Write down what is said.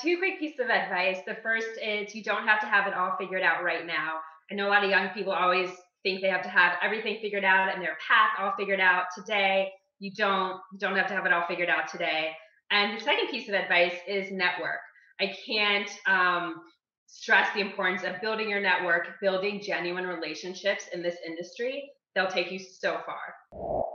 Two quick pieces of advice. The first is you don't have to have it all figured out right now. I know a lot of young people always think they have to have everything figured out and their path all figured out today. You don't have to have it all figured out today. And the second piece of advice is network. I can't stress the importance of building your network, building genuine relationships in this industry. They'll take you so far.